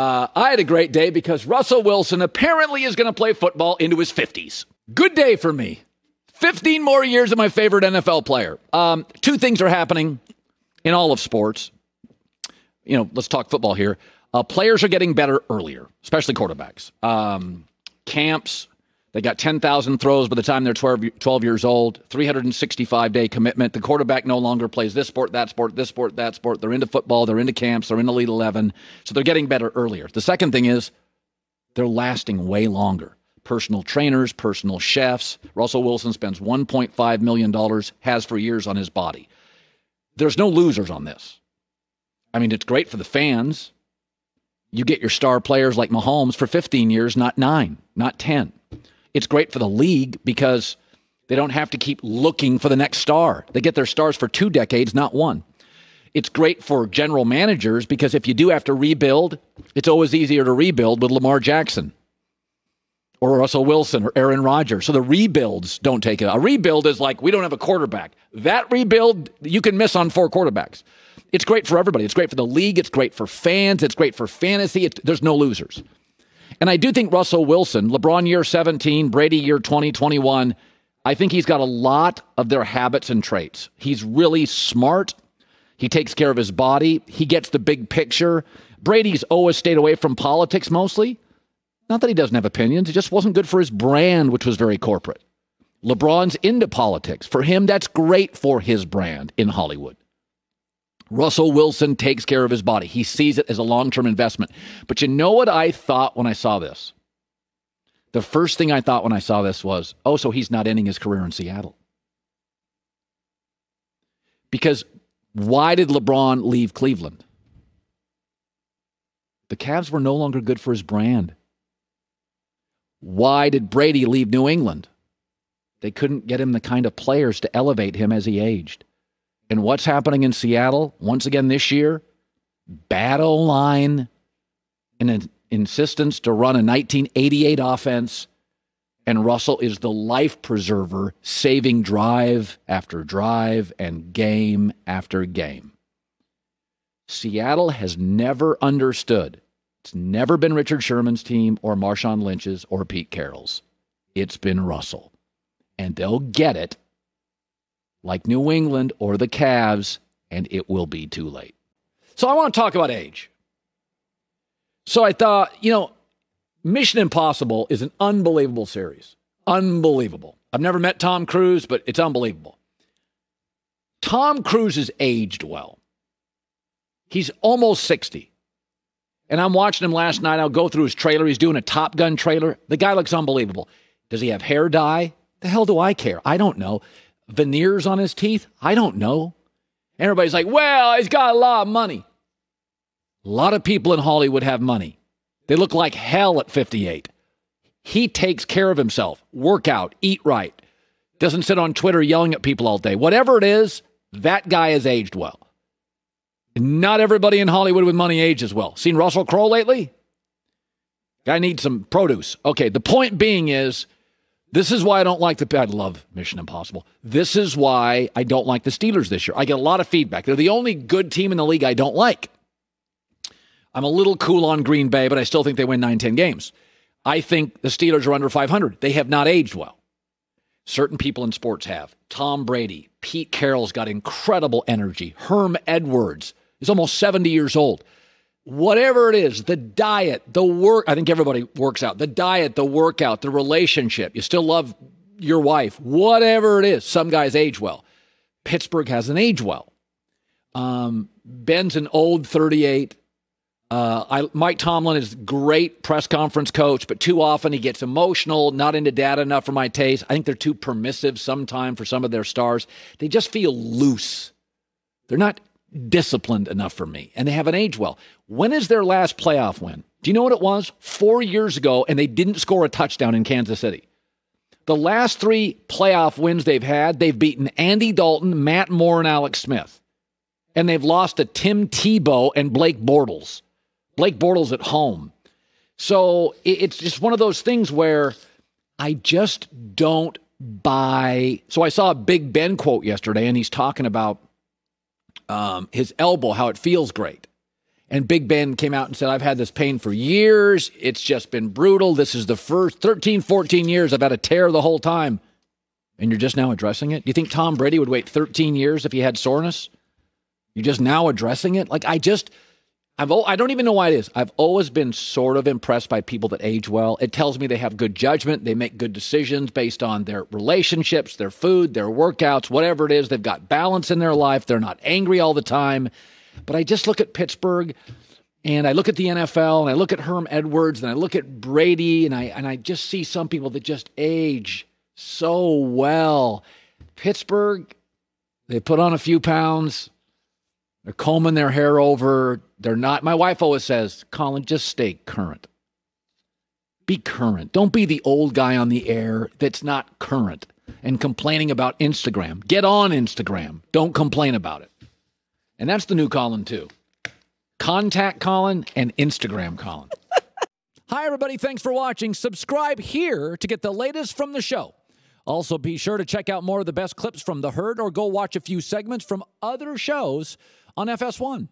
I had a great day because Russell Wilson apparently is going to play football into his 50s. Good day for me. 15 more years of my favorite NFL player. Two things are happening in all of sports. You know, let's talk football here. Players are getting better earlier, especially quarterbacks. Camps, they got 10,000 throws by the time they're 12 years old, 365-day commitment. The quarterback no longer plays this sport, that sport, this sport, that sport. They're into football. They're into camps. They're in Elite 11. So they're getting better earlier. The second thing is they're lasting way longer. Personal trainers, personal chefs. Russell Wilson spends $1.5 million, has for years, on his body. There's no losers on this. I mean, it's great for the fans. You get your star players like Mahomes for 15 years, not 9, not 10. It's great for the league because they don't have to keep looking for the next star. They get their stars for 2 decades, not 1. It's great for general managers because if you do have to rebuild, it's always easier to rebuild with Lamar Jackson or Russell Wilson or Aaron Rodgers. So the rebuilds don't take it. A rebuild is like, we don't have a quarterback. That rebuild, you can miss on 4 quarterbacks. It's great for everybody. It's great for the league. It's great for fans. It's great for fantasy. There's no losers. And I do think Russell Wilson, LeBron year 17, Brady year 20, 21, I think he's got a lot of their habits and traits. He's really smart. He takes care of his body. He gets the big picture. Brady's always stayed away from politics mostly. Not that he doesn't have opinions. It just wasn't good for his brand, which was very corporate. LeBron's into politics. For him, that's great for his brand in Hollywood. Russell Wilson takes care of his body. He sees it as a long-term investment. But you know what I thought when I saw this? The first thing I thought when I saw this was, oh, so he's not ending his career in Seattle. Because why did LeBron leave Cleveland? The Cavs were no longer good for his brand. Why did Brady leave New England? They couldn't get him the kind of players to elevate him as he aged. And what's happening in Seattle, once again this year, bad O-line and an insistence to run a 1988 offense, and Russell is the life preserver, saving drive after drive and game after game. Seattle has never understood. It's never been Richard Sherman's team or Marshawn Lynch's or Pete Carroll's. It's been Russell. And they'll get it. Like New England or the Cavs, and it will be too late. So I want to talk about age. So I thought, you know, Mission Impossible is an unbelievable series. Unbelievable. I've never met Tom Cruise, but it's unbelievable. Tom Cruise has aged well. He's almost 60. And I'm watching him last night. I'll go through his trailer. He's doing a Top Gun trailer. The guy looks unbelievable. Does he have hair dye? The hell do I care? I don't know. Veneers on his teeth? I don't know. Everybody's like, well, he's got a lot of money. A lot of people in Hollywood have money. They look like hell at 58. He takes care of himself. Work out. Eat right. Doesn't sit on Twitter yelling at people all day. Whatever it is, that guy has aged well. Not everybody in Hollywood with money ages well. Seen Russell Crowe lately? Guy needs some produce. Okay, the point being is, this is why I don't like I love Mission Impossible. This is why I don't like the Steelers this year. I get a lot of feedback. They're the only good team in the league I don't like. I'm a little cool on Green Bay, but I still think they win 9-10 games. I think the Steelers are under 500. They have not aged well. Certain people in sports have. Tom Brady, Pete Carroll's got incredible energy. Herm Edwards is almost 70 years old. Whatever it is, the diet, the work, I think everybody works out. The diet, the workout, the relationship. You still love your wife. Whatever it is, some guys age well. Pittsburgh hasn't aged well. Ben's an old 38. Mike Tomlin is a great press conference coach, but too often he gets emotional, not into data enough for my taste. I think they're too permissive sometimes for some of their stars. They just feel loose. They're not disciplined enough for me, and they haven't aged well. When is their last playoff win? Do you know what it was? 4 years ago, and they didn't score a touchdown in Kansas City. The last 3 playoff wins they've had, they've beaten Andy Dalton, Matt Moore, and Alex Smith. And they've lost to Tim Tebow and Blake Bortles. Blake Bortles at home. So it's just one of those things where I just don't buy. So I saw a Big Ben quote yesterday, and he's talking about his elbow, how it feels great. And Big Ben came out and said, I've had this pain for years. It's just been brutal. This is the first 13, 14 years. I've had a tear the whole time. And you're just now addressing it? Do you think Tom Brady would wait 13 years if he had soreness? You're just now addressing it? Like, I don't even know why it is. I've always been sort of impressed by people that age well. It tells me they have good judgment. They make good decisions based on their relationships, their food, their workouts, whatever it is. They've got balance in their life. They're not angry all the time. But I just look at Pittsburgh, and I look at the NFL, and I look at Herm Edwards, and I look at Brady, and I just see some people that just age so well. Pittsburgh, they put on a few pounds. They're combing their hair over. They're not. My wife always says, Colin, just stay current. Be current. Don't be the old guy on the air that's not current and complaining about Instagram. Get on Instagram. Don't complain about it. And that's the new Colin, too. Contact Colin and Instagram Colin. Hi, everybody. Thanks for watching. Subscribe here to get the latest from the show. Also, be sure to check out more of the best clips from The Herd or go watch a few segments from other shows on FS1.